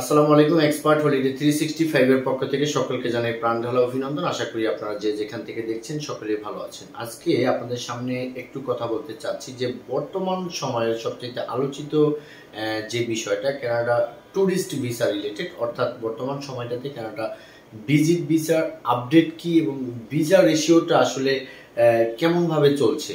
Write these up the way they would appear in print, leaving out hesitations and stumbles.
আসসালামু আলাইকুম, expert holiday 365 এর পক্ষ থেকে সকলকে জানাই প্রাণঢালা অভিনন্দন। আশা করি আপনারা যে যেখান থেকে দেখছেন সকলেই ভালো আছেন। আজকে আপনাদের সামনে একটু কথা বলতে চাচ্ছি যে বর্তমান সময়ের সবচেয়ে আলোচিত যে বিষয়টা কানাডা ট্যুরিস্ট ভিসা রিলেটেড, অর্থাৎ বর্তমান সময়টাতে কানাডা ভিজিট ভিসার আপডেট কি এবং ভিসা রেশিওটা আসলে কেমনভাবে চলছে।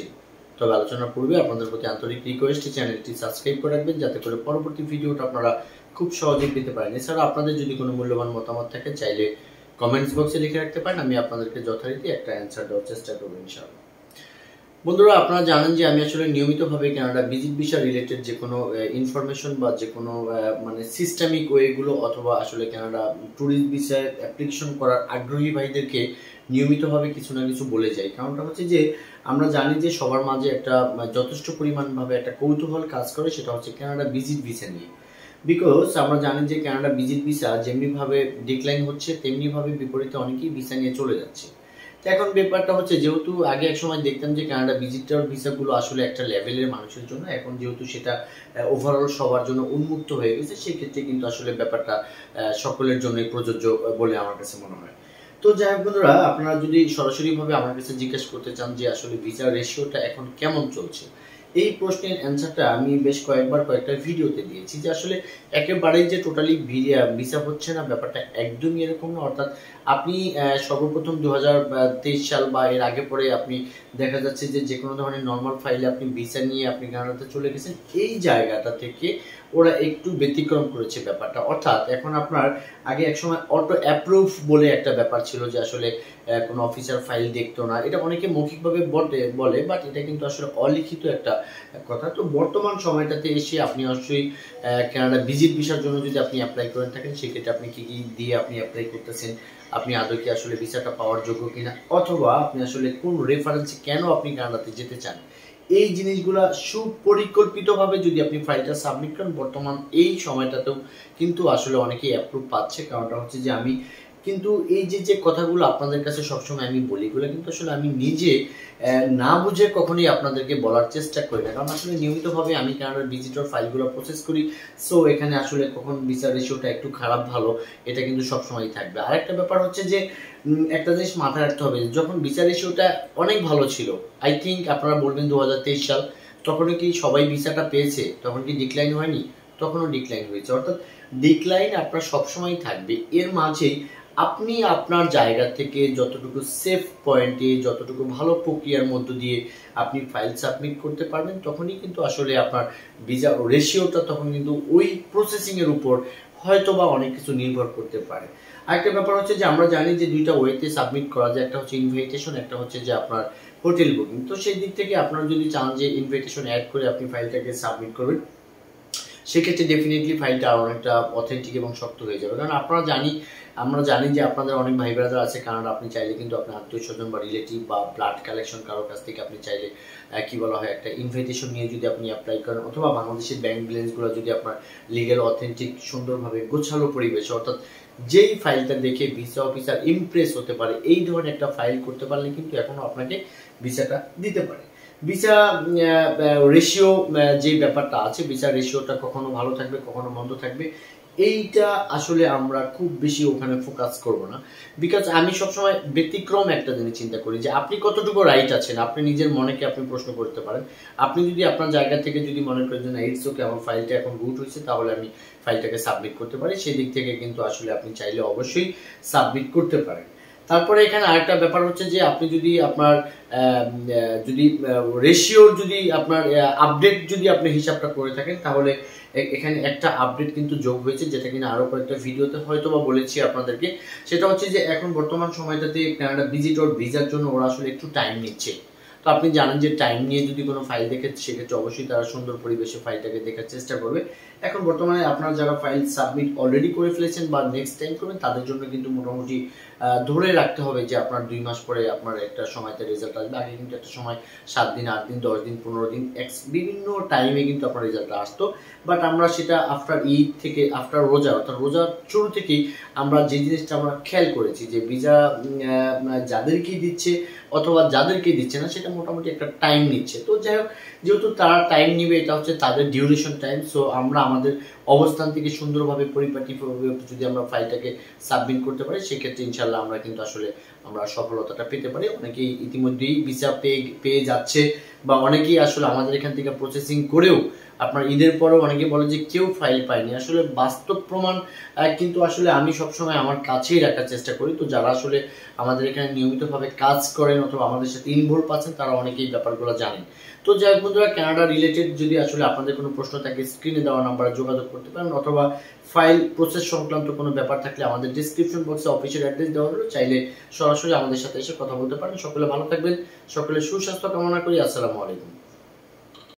তবে আলোচনার পূর্বে আপনাদের প্রতি আন্তরিক রিকোয়েস্ট, চ্যানেলটি সাবস্ক্রাইব করে রাখবেন যাতে করে পরবর্তী ভিডিওটা আপনারা খুব সহজেই পেতে পারেন। এছাড়া আপনাদের যদি কোনো মূল্যবান মতামত থাকে চাইলে কমেন্টস বক্সে লিখে রাখতে পারেন, আমি আপনাদেরকে যথারীতি একটা অ্যান্সার দেওয়ার চেষ্টা করব ইনশাআল্লাহ। বন্ধুরা, আপনারা জানেন যে আমি আসলে নিয়মিতভাবে কানাডা ভিজিট ভিসা রিলেটেড যে কোনো ইনফরমেশন বা যে কোনো মানে সিস্টেমিক ওয়েগুলো অথবা আসলে কানাডা ট্যুরিস্ট ভিসার অ্যাপ্লিকেশন করার আগ্রহী ভাইদেরকে নিয়মিতভাবে কিছু না কিছু বলে যাই। কারণটা হচ্ছে যে আমরা জানি যে সবার মাঝে একটা যথেষ্ট পরিমাণভাবে একটা কৌতূহল কাজ করে, সেটা হচ্ছে কানাডা ভিজিট ভিসা নিয়ে। বিকজ আমরা জানি যে কানাডা ভিজিট ভিসা যেমনিভাবে ডিক্লাইন হচ্ছে তেমনিভাবে বিপরীতে অনেকেই ভিসা নিয়ে চলে যাচ্ছে। তো এখন ব্যাপারটা হচ্ছে, যেহেতু আগে এক সময় দেখতাম যে কানাডা ভিজিটর ভিসাগুলো আসলে একটা লেভেলের মানুষের জন্য, এখন যেহেতু সেটা ওভারঅল সবার জন্য উন্মুক্ত হয়ে গেছে, সেক্ষেত্রে কিন্তু আসলে ব্যাপারটা সকলের জন্যই প্রযোজ্য বলে আমার কাছে মনে হয়। তো যাই হোক বন্ধুরা, আপনারা যদি সরাসরিভাবে আমার কাছে জিজ্ঞেস করতে চান যে আসলে ভিসা রেশিওটা এখন কেমন চলছে, এই প্রশ্নের অ্যান্সারটা আমি বেশ কয়েকবার কয়েকটা ভিডিওতে দিয়েছি যে আসলে একেবারেই যে টোটালি ভিসা হচ্ছে না ব্যাপারটা একদমই এরকম না। অর্থাৎ আপনি সর্বপ্রথম 2023 সাল বা এর আগে পরে আপনি দেখা যাচ্ছে যে যে কোনো ধরনের নর্মাল ফাইলে আপনি ভিসা নিয়ে আপনি কানাডাতে চলে গেছেন, এই জায়গাটা থেকে ওরা একটু ব্যতিক্রম করেছে ব্যাপারটা। অর্থাৎ এখন আপনার আগে একসময় অটো অ্যাপ্রুভ বলে একটা ব্যাপার ছিল যে আসলে কোনো অফিসার ফাইল দেখতো না, এটা অনেকে মৌখিকভাবে বলে, বাট এটা কিন্তু আসলে অলিখিত একটা কথা। তো বর্তমান সময়টাতে এসে আপনি অবশ্যই কানাডা ভিজিট ভিসার জন্য যদি আপনি অ্যাপ্লাই করে থাকেন, সেক্ষেত্রে আপনি কী কী দিয়ে আপনি অ্যাপ্লাই করতেছেন, আপনি আদৌ কি আসলে ভিসাটা পাওয়ার যোগ্য কিনা, অথবা আপনি আসলে কোন রেফারেন্সে কেন আপনি কানাডাতে যেতে চান, এই জিনিসগুলা সুপরিকল্পিতভাবে যদি আপনি ফাইলটা সাবমিট করেন, বর্তমান এই সময়টাতেও কিন্তু আসলে অনেকেই অ্যাপ্রুভ পাচ্ছে। কারণটা হচ্ছে যে আমি কিন্তু এই যে যে কথাগুলো আপনাদের কাছে সবসময় আমি বলি, এগুলো কিন্তু আসলে আমি নিজে না বুঝে কখনোই আপনাদেরকে বলার চেষ্টা করি না, কারণ আসলে নিয়মিতভাবে আমি কানাডার ভিজিটর ফাইলগুলো প্রসেস করি। সো এখানে আসলে কখন ভিসা রেশিওটা একটু খারাপ ভালো এটা কিন্তু সবসময়ই থাকবে। আর একটা ব্যাপার হচ্ছে যে একটা জিনিস মাথায় রাখতে হবে, যখন ভিসা রেশিওটা অনেক ভালো ছিল, আই থিঙ্ক আপনারা বলবেন 2023 সাল, তখনও কি সবাই ভিসাটা পেয়েছে? তখন কি ডিক্লাইন হয়নি? তখনও ডিক্লাইন হয়েছে। অর্থাৎ ডিক্লাইন আপনার সবসময়ই থাকবে। এর মাঝেই আপনি আপনার জায়গা থেকে যতটুকু সেফ পয়েন্টে যতটুকু ভালো প্রক্রিয়ার মধ্য দিয়ে আপনি ফাইল সাবমিট করতে পারবেন, তখনই কিন্তু আসলে আপনার ভিসা রেশিওটা তখন কিন্তু ওই প্রসেসিংয়ের উপর হয়তো বা অনেক কিছু নির্ভর করতে পারে। আরেকটা ব্যাপার হচ্ছে যে আমরা জানি যে দুইটা ওয়েতে সাবমিট করা যায়, একটা হচ্ছে ইনভাইটেশন, একটা হচ্ছে যে আপনার হোটেল বুকিং। তো সেই দিক থেকে আপনারা যদি চান যে ইনভাইটেশন অ্যাড করে আপনি ফাইলটাকে সাবমিট করবেন, সেক্ষেত্রে ডেফিনেটলি ফাইলটা আরও অনেকটা অথেন্টিক এবং শক্ত হয়ে যাবে। কারণ আমরা জানি যে আপনাদের অনেক ভাই ব্রাদার আছে কানাডা, আপনি চাইলে কিন্তু আপনার আত্মীয় স্বজন বা রিলেটিভ বা ব্লাড কালেকশন কারোর কাছ থেকে আপনি চাইলে কি বলা হয় একটা ইনভাইটেশন নিয়ে যদি আপনি অ্যাপ্লাই করেন, অথবা বাংলাদেশের ব্যাংক ব্যালেন্সগুলো যদি আপনার লিগেল অথেন্টিক সুন্দরভাবে গোছালো পরিবেশে, অর্থাৎ যেই ফাইলটা দেখে ভিসা অফিসার ইমপ্রেস হতে পারে, এই ধরনের একটা ফাইল করতে পারলে কিন্তু এখনও আপনাকে ভিসাটা দিতে পারে। ভিসা রেশিও যে ব্যাপারটা আছে, ভিসা রেশিওটা কখনো ভালো থাকবে কখনো মন্দ থাকবে, এইটা আসলে আমরা খুব বেশি ওখানে ফোকাস করব না। বিকজ আমি সবসময় ব্যতিক্রম একটা জিনিস চিন্তা করি যে আপনি কতটুকু রাইট আছেন, আপনি নিজের মনেকে আপনি প্রশ্ন করতে পারেন। আপনি যদি আপনার জায়গা থেকে যদি মনে করেন যে না ইটস ওকে, আমার ফাইলটা এখন গুড হয়েছে, তাহলে আমি ফাইলটাকে সাবমিট করতে পারি, সেদিক থেকে কিন্তু আসলে আপনি চাইলে অবশ্যই সাবমিট করতে পারেন। তারপরে এখানে আরেকটা ব্যাপার হচ্ছে যে আপনি যদি আপনার যদি রেশিওর যদি আপনার আপডেট যদি আপনি হিসাবটা করে থাকেন, তাহলে এখানে একটা আপডেট কিন্তু যোগ হয়েছে, যেটা কিনা আরও কয়েকটা ভিডিওতে হয়তো বা বলেছি আপনাদেরকে। সেটা হচ্ছে যে এখন বর্তমান সময়টাতে কানাডা ভিজিটর ভিসার জন্য ওরা আসলে একটু টাইম নিচ্ছে। তো আপনি জানেন যে টাইম নিয়ে যদি কোনো ফাইল দেখে, সেক্ষেত্রে অবশ্যই তারা সুন্দর পরিবেশে ফাইলটাকে দেখার চেষ্টা করবে। এখন বর্তমানে আপনারা যারা ফাইল সাবমিট অলরেডি করে ফেলেছেন বা নেক্সট টাইম করবেন, তাদের জন্য কিন্তু মোটামুটি ধরে রাখতে হবে যে আপনার 2 মাস পরে আপনার একটা সময়তে রেজাল্ট আসবে। আগে কিন্তু একটা সময় 7 দিন 8 দিন 10 দিন 15 দিন বিভিন্ন টাইমে কিন্তু আপনার রেজাল্টটা আসতো, বাট আমরা সেটা আফটার ঈদ থেকে আফটার রোজা, অর্থাৎ রোজার শুরু থেকেই আমরা যে জিনিসটা আমরা খেয়াল করেছি যে ভিসা যাদেরকেই দিচ্ছে অথবা যাদেরকেই দিচ্ছে না, সেটা এটা মোটামুটি একটা টাইম নিচ্ছে। তো যাই হোক, যেহেতু তারা টাইম নেবে, এটা হচ্ছে তাদের ডিউরেশন টাইম। সো আমরা আমাদের অবস্থান থেকে সুন্দরভাবে পরিপাটিভাবে যদি আমরা ফাইলটাকে সাবমিট করতে পারি, সেক্ষেত্রে ইনশাল্লাহ আমরা কিন্তু আসলে আমরা সফলতাটা পেতে পারি। অনেকেই ইতিমধ্যেই ভিসা পেয়ে যাচ্ছে, বা অনেকেই আসলে আমাদের এখান থেকে প্রসেসিং করেও আপনার ঈদের পরেও অনেকে বলে যে কেউ ফাইল পায়নি। আসলে বাস্তব প্রমাণ কিন্তু আসলে আমি সবসময় আমার কাছেই রাখার চেষ্টা করি। তো যারা আসলে আমাদের এখানে নিয়মিতভাবে কাজ করেন অথবা আমাদের সাথে ইনভলভ আছেন, তারা অনেকেই ব্যাপারগুলো জানেন। তো যাই হোক বন্ধুরা, কানাডা রিলেটেড যদি আসলে আপনাদের কোনো প্রশ্ন থাকে, স্ক্রিনে দেওয়া নাম্বারে যোগাযোগ করতে পারেন, অথবা ফাইল প্রসেস সংক্রান্ত কোনো ব্যাপার থাকলে আমাদের ডিসক্রিপশন বক্সে অফিসের অ্যাড্রেস দেওয়া হলো, চাইলে সরাসরি আমাদের সাথে এসে কথা বলতে পারেন। সকলে ভালো থাকবেন, সকলে সুস্বাস্থ্য কামনা করি। আসসালামু আলাইকুম।